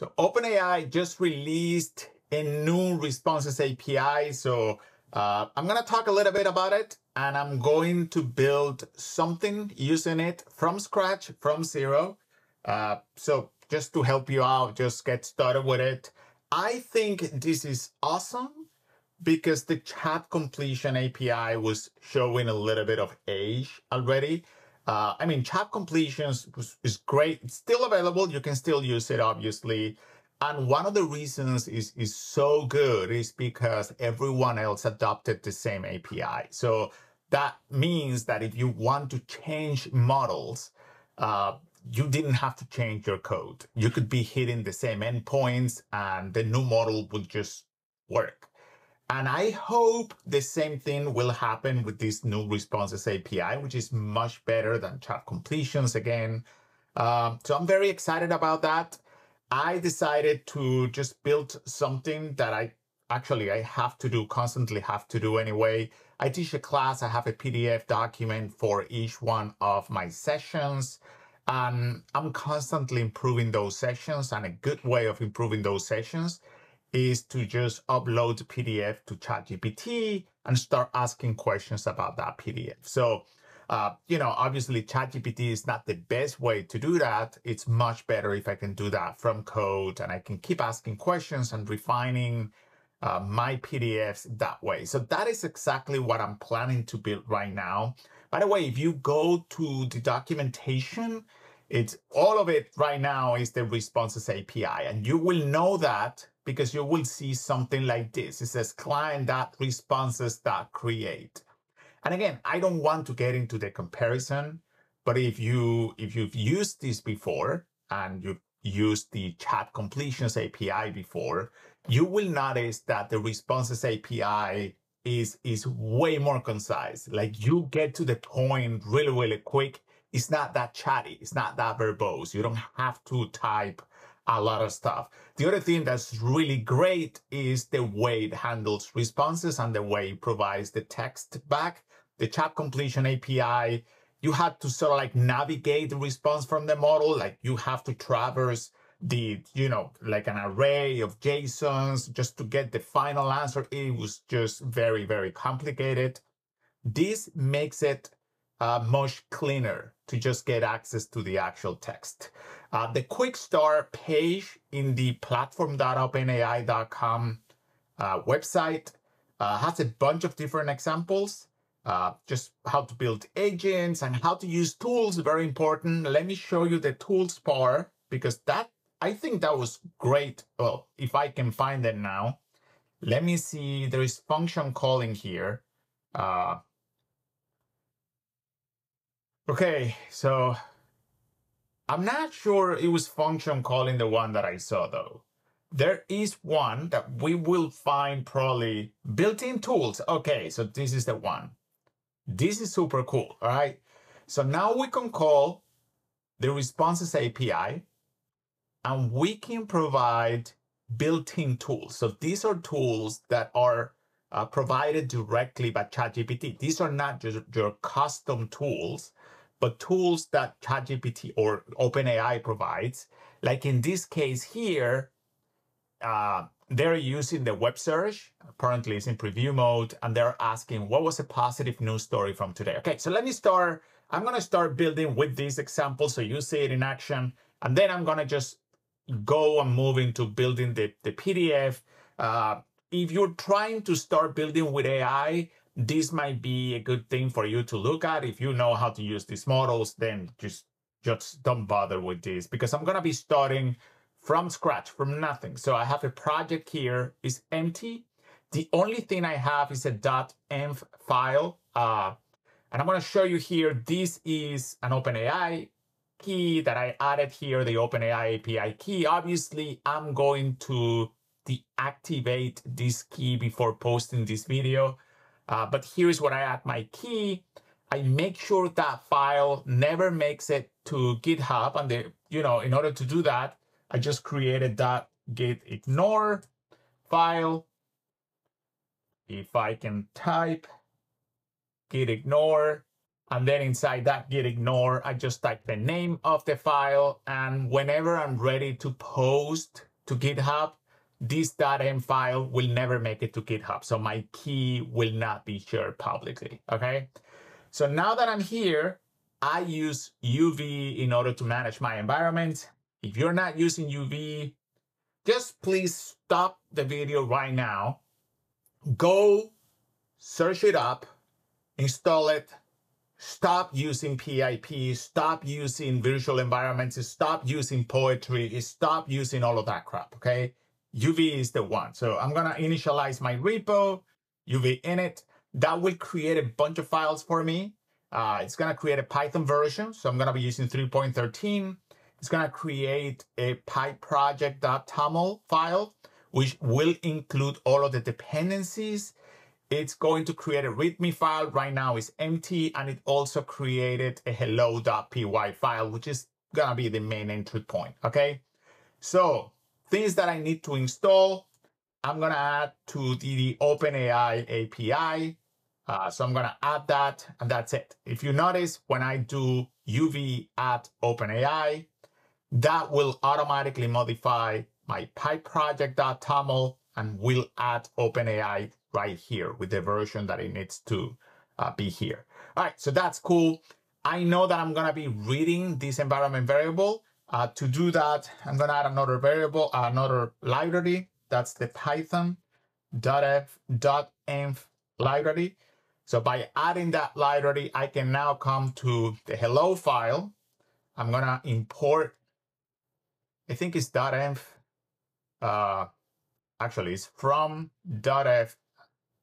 So OpenAI just released a new responses API. So I'm going to talk a little bit about it, and I'm going to build something using it from scratch, from zero. So just to help you out, just get started with it. I think this is awesome because the chat completion API was showing a little bit of age already. I mean, chat completions is great. It's still available. You can still use it, obviously. And one of the reasons is so good is because everyone else adopted the same API. So that means that if you want to change models, you didn't have to change your code. You could be hitting the same endpoints and the new model would just work. And I hope the same thing will happen with this new responses API, which is much better than chat completions again. So I'm very excited about that. I decided to just build something that I have to do, constantly have to do anyway. I teach a class, I have a PDF document for each one of my sessions. And I'm constantly improving those sessions, and a good way of improving those sessions is to just upload the PDF to ChatGPT and start asking questions about that PDF. So, you know, obviously ChatGPT is not the best way to do that. It's much better if I can do that from code and I can keep asking questions and refining my PDFs that way. So that is exactly what I'm planning to build right now. By the way, if you go to the documentation, it's all of it right now is the responses API, and you will know that because you will see something like this. It says client.responses.create. And again, I don't want to get into the comparison, but if you've used this before and you've used the chat completions API before, you will notice that the responses API is way more concise. Like, you get to the point really, really quick. It's not that chatty. It's not that verbose. You don't have to type a lot of stuff. The other thing that's really great is the way it handles responses and the way it provides the text back. The chat completion API, you had to sort of like navigate the response from the model. Like, you have to traverse the, you know, like an array of JSONs just to get the final answer. It was just very, very complicated. This makes it much cleaner to just get access to the actual text. The quick start page in the platform.openai.com website has a bunch of different examples, just how to build agents and how to use tools, very important. Let me show you the tools bar, because that, I think that was great. Well, if I can find it now, let me see, there is function calling here. Okay, so I'm not sure it was function calling the one that I saw though. There is one that we will find probably built-in tools. Okay, so this is the one. This is super cool, all right? So now we can call the responses API and we can provide built-in tools. So these are tools that are provided directly by ChatGPT. These are not just your custom tools, but tools that ChatGPT or OpenAI provides. Like in this case here, they're using the web search, apparently it's in preview mode, and they're asking, what was a positive news story from today? Okay, so let me start, I'm gonna start building with these examples so you see it in action, and then I'm gonna just go and move into building the PDF. If you're trying to start building with AI, this might be a good thing for you to look at. If you know how to use these models, then just don't bother with this, because I'm going to be starting from scratch, from nothing. So I have a project here, it's empty. The only thing I have is a .env file. And I'm going to show you here, this is an OpenAI key that I added here, the OpenAI API key. Obviously, I'm going to deactivate this key before posting this video. But here's where I add my key. I make sure that file never makes it to GitHub. And you know, in order to do that, I just created that git ignore file. If I can type git ignore, and then inside that git ignore, I just type the name of the file. And whenever I'm ready to post to GitHub, this .m file will never make it to GitHub. So my key will not be shared publicly, okay? So now that I'm here, I use UV in order to manage my environment. If you're not using UV, just please stop the video right now. Go search it up, install it, stop using PIP, stop using virtual environments, stop using Poetry, stop using all of that crap, okay? UV is the one. So I'm gonna initialize my repo, UV init. That will create a bunch of files for me. It's gonna create a Python version. So I'm gonna be using 3.13. It's gonna create a pyproject.toml file, which will include all of the dependencies. It's going to create a README file. Right now it's empty, and it also created a hello.py file, which is gonna be the main entry point, okay? So things that I need to install, I'm gonna add to the OpenAI API. So I'm gonna add that, and that's it. If you notice, when I do UV at OpenAI, that will automatically modify my pyproject.toml and will add OpenAI right here with the version that it needs to be here. All right, so that's cool. I know that I'm gonna be reading this environment variable. To do that, I'm gonna add another variable, another library. That's the python.env library. So by adding that library, I can now come to the hello file. I'm gonna import, I think it's .env. Actually, it's from .env.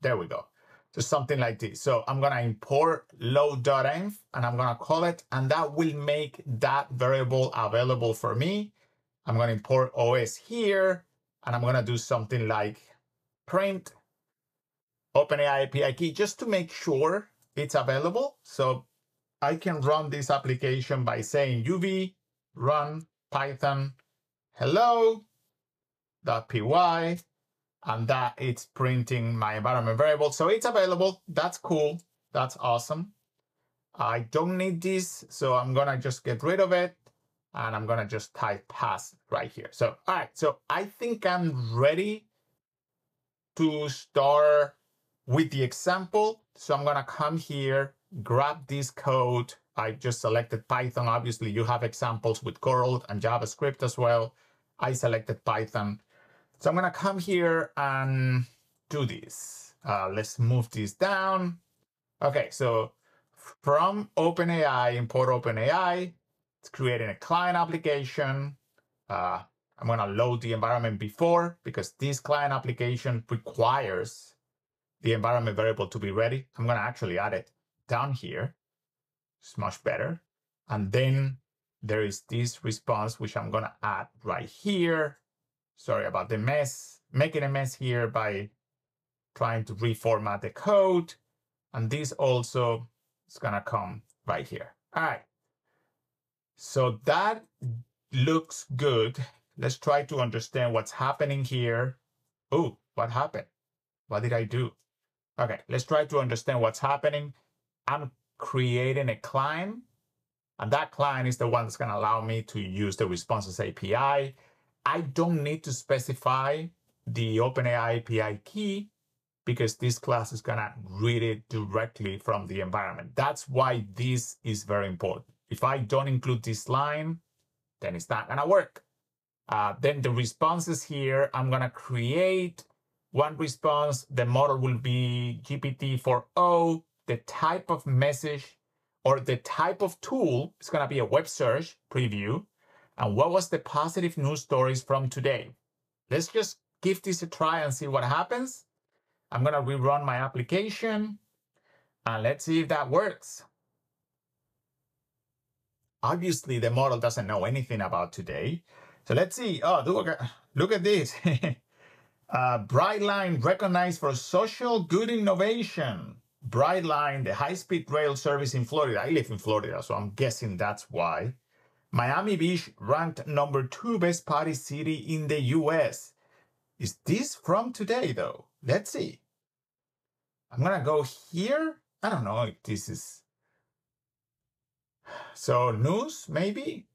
There we go. So something like this. So I'm going to import low.env and I'm going to call it, and that will make that variable available for me. I'm going to import OS here, and I'm going to do something like print OpenAI API key just to make sure it's available. So I can run this application by saying uv run python hello.py, and that it's printing my environment variable. So it's available, that's cool, that's awesome. I don't need this, so I'm gonna just get rid of it, and I'm gonna just type pass right here. So, all right, so I think I'm ready to start with the example. So I'm gonna come here, grab this code. I just selected Python. Obviously you have examples with Corel and JavaScript as well. I selected Python. So I'm gonna come here and do this. Let's move this down. Okay, so from OpenAI, import OpenAI, it's creating a client application. I'm gonna load the environment before, because this client application requires the environment variable to be ready. I'm gonna actually add it down here. It's much better. And then there is this response, which I'm gonna add right here. Sorry about the mess, making a mess here by trying to reformat the code. And this also is gonna come right here. All right, so that looks good. Let's try to understand what's happening here. Oh, what happened? What did I do? Okay, let's try to understand what's happening. I'm creating a client, and that client is the one that's gonna allow me to use the responses API. I don't need to specify the OpenAI API key, because this class is gonna read it directly from the environment. That's why this is very important. If I don't include this line, then it's not gonna work. Then the responses here, I'm gonna create one response. The model will be GPT-4o. The type of message or the type of tool is gonna be a web search preview. And what was the positive news stories from today? Let's just give this a try and see what happens. I'm gonna rerun my application, and let's see if that works. Obviously, the model doesn't know anything about today. So let's see, oh, look at this. Brightline recognized for social good innovation. Brightline, the high-speed rail service in Florida. I live in Florida, so I'm guessing that's why. Miami Beach ranked #2 best party city in the US. Is this from today though? Let's see. I'm gonna go here. I don't know if this is... So news maybe?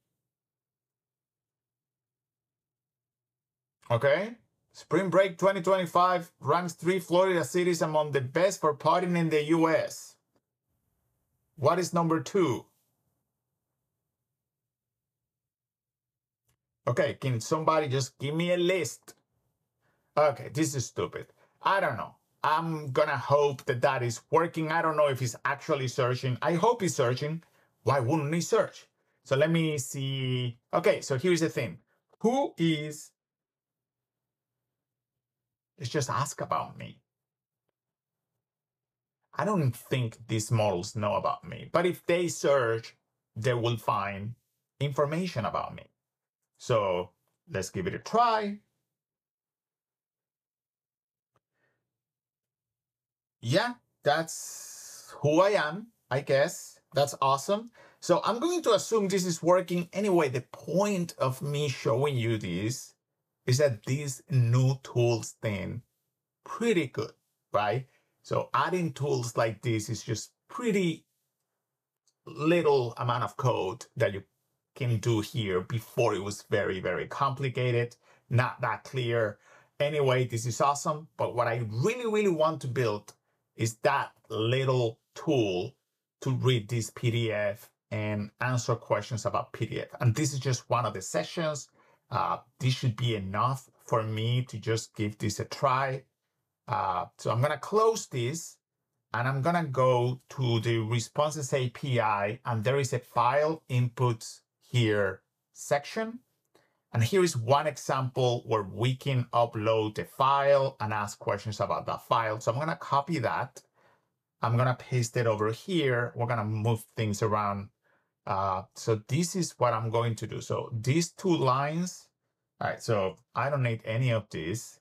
Okay? Spring Break 2025 ranks 3 Florida cities among the best for partying in the U.S. What is number 2? Okay, can somebody just give me a list? Okay, this is stupid. I don't know. I'm gonna hope that that is working. I don't know if he's actually searching. I hope he's searching. Why wouldn't he search? So let me see. Okay, so here's the thing. Who is... It's just ask about me. I don't think these models know about me, but if they search, they will find information about me. So let's give it a try. Yeah, that's who I am, I guess. That's awesome. So I'm going to assume this is working. Anyway, the point of me showing you this is that these new tools thing, pretty good, right? So adding tools like this is just pretty little amount of code that you can do here. Before it was very, very complicated, not that clear. Anyway, this is awesome. But what I really, really want to build is that little tool to read this PDF and answer questions about PDF. And this is just one of the sessions. This should be enough for me to just give this a try. So I'm gonna close this and I'm gonna go to the responses API, and there is a file inputs here section. And here is one example where we can upload a file and ask questions about that file. So I'm gonna copy that. I'm gonna paste it over here. We're gonna move things around. So this is what I'm going to do. So these 2 lines, all right, so I don't need any of this.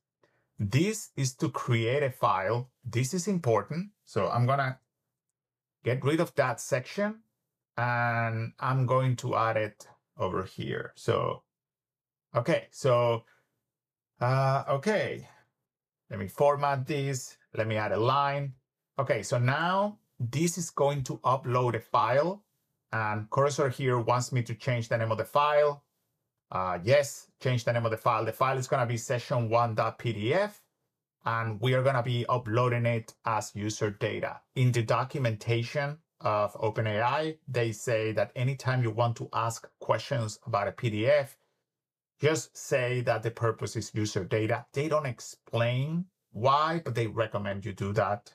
This is to create a file. This is important. So I'm gonna get rid of that section and I'm going to add it over here. So, okay, so, okay. Let me format this. Let me add a line. Okay, so now this is going to upload a file, and cursor here wants me to change the name of the file. Yes, change the name of the file. The file is gonna be session1.pdf, and we are gonna be uploading it as user data. In the documentation of OpenAI, they say that anytime you want to ask questions about a PDF, just say that the purpose is user data. They don't explain why, but they recommend you do that.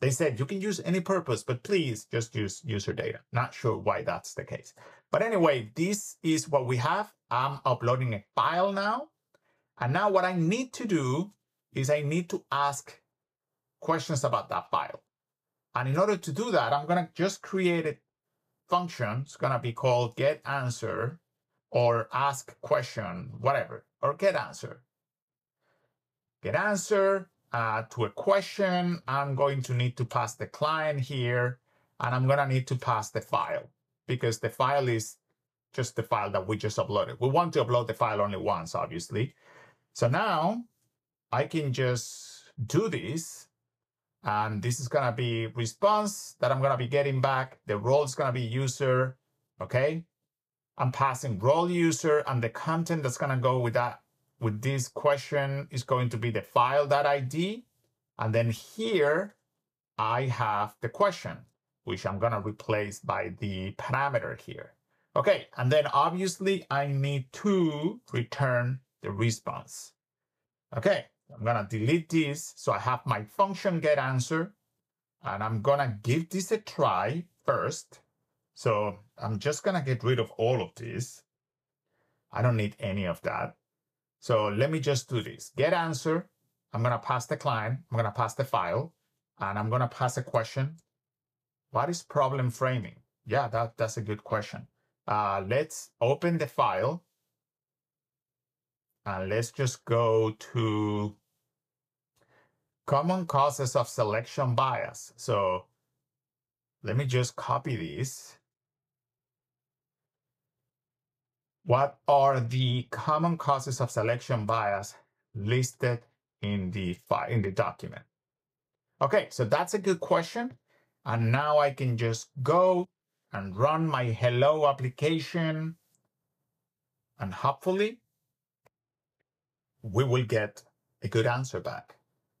They said you can use any purpose, but please just use user data. Not sure why that's the case. But anyway, this is what we have. I'm uploading a file now. And now what I need to do is I need to ask questions about that file. And in order to do that, I'm gonna just create a function. It's gonna be called get answer or ask question, whatever, or get answer. Get answer. To a question, I'm going to need to pass the client here, and I'm gonna need to pass the file, because the file is just the file that we just uploaded. We want to upload the file only once, obviously. So now I can just do this, and this is gonna be response that I'm gonna be getting back. The role is gonna be user, okay? I'm passing role user, and the content that's gonna go with that, with this question, is going to be the file that ID. And then here I have the question, which I'm gonna replace by the parameter here. Okay, and then obviously I need to return the response. Okay, I'm gonna delete this. So I have my function get answer, and I'm gonna give this a try first. So I'm just gonna get rid of all of this. I don't need any of that. So let me just do this. Get answer. I'm gonna pass the client. I'm gonna pass the file, and I'm gonna pass a question. What is problem framing? Yeah, that's a good question. Let's open the file, and let's just go to common causes of selection bias. So let me just copy this. What are the common causes of selection bias listed in the file, in the document? Okay, so that's a good question. And now I can just go and run my hello application, and hopefully we will get a good answer back.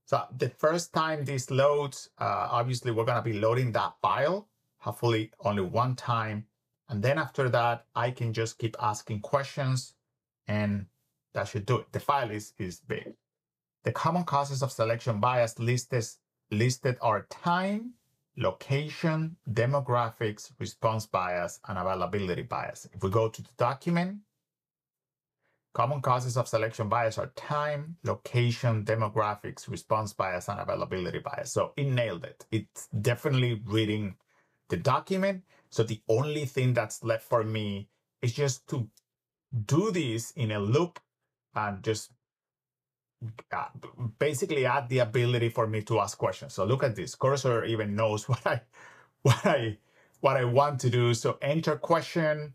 So the first time this loads, obviously we're going to be loading that file, hopefully only one time. And then after that, I can just keep asking questions and that should do it. The file is big. The common causes of selection bias listed are time, location, demographics, response bias, and availability bias. If we go to the document, common causes of selection bias are time, location, demographics, response bias, and availability bias. So it nailed it. It's definitely reading the document. So the only thing that's left for me is just to do this in a loop and just basically add the ability for me to ask questions. So look at this. Cursor even knows what I want to do. So enter question.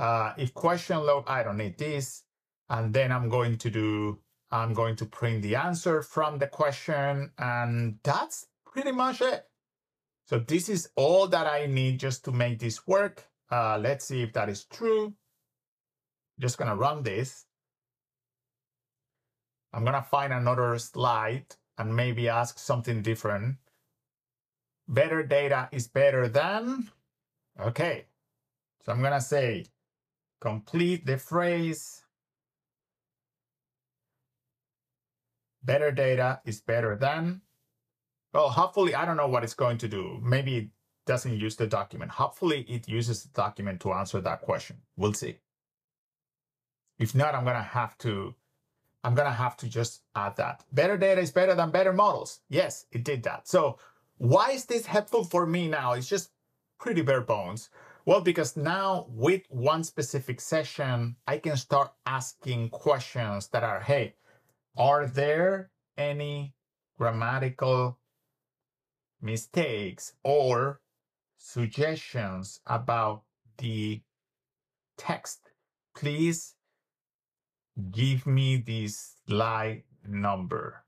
If question load, I don't need this. And then I'm going to print the answer from the question. And that's pretty much it. So this is all that I need just to make this work. Let's see if that is true. Just gonna run this. I'm gonna find another slide and maybe ask something different. Better data is better than, okay. So I'm gonna say, complete the phrase. Better data is better than. Well, hopefully, I don't know what it's going to do. Maybe it doesn't use the document. Hopefully, it uses the document to answer that question. We'll see. If not, I'm gonna have to just add that. Better data is better than better models. Yes, it did that. So why is this helpful for me now? It's just pretty bare bones. Well, because now with one specific session, I can start asking questions that are, hey, are there any grammatical mistakes or suggestions about the text? Please give me this slide number.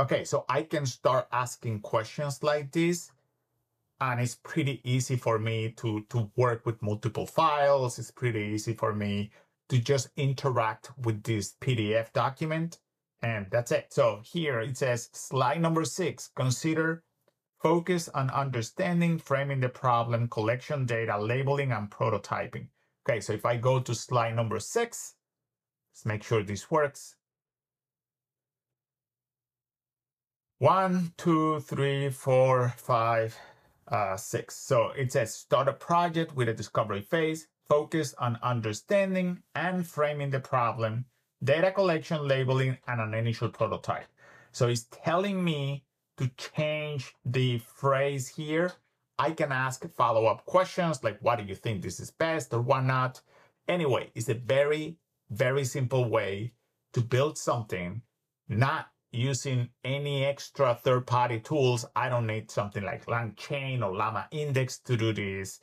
Okay, so I can start asking questions like this, and it's pretty easy for me to work with multiple files. It's pretty easy for me to just interact with this PDF document, and that's it. So here it says slide number 6, consider focus on understanding, framing the problem, collection data, labeling, and prototyping. Okay, so if I go to slide number 6, let's make sure this works. 1, 2, 3, 4, 5, 6. So it says start a project with a discovery phase, focus on understanding and framing the problem, data collection, labeling, and an initial prototype. So it's telling me to change the phrase here. I can ask follow-up questions like, why do you think this is best or why not? Anyway, it's a very, very simple way to build something, not using any extra third-party tools. I don't need something like LangChain or Llama Index to do this.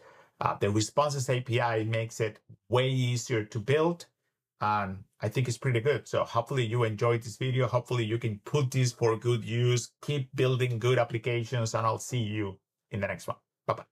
The Responses API makes it way easier to build. And I think it's pretty good. So hopefully you enjoyed this video. Hopefully you can put this for good use. Keep building good applications, and I'll see you in the next one. Bye-bye.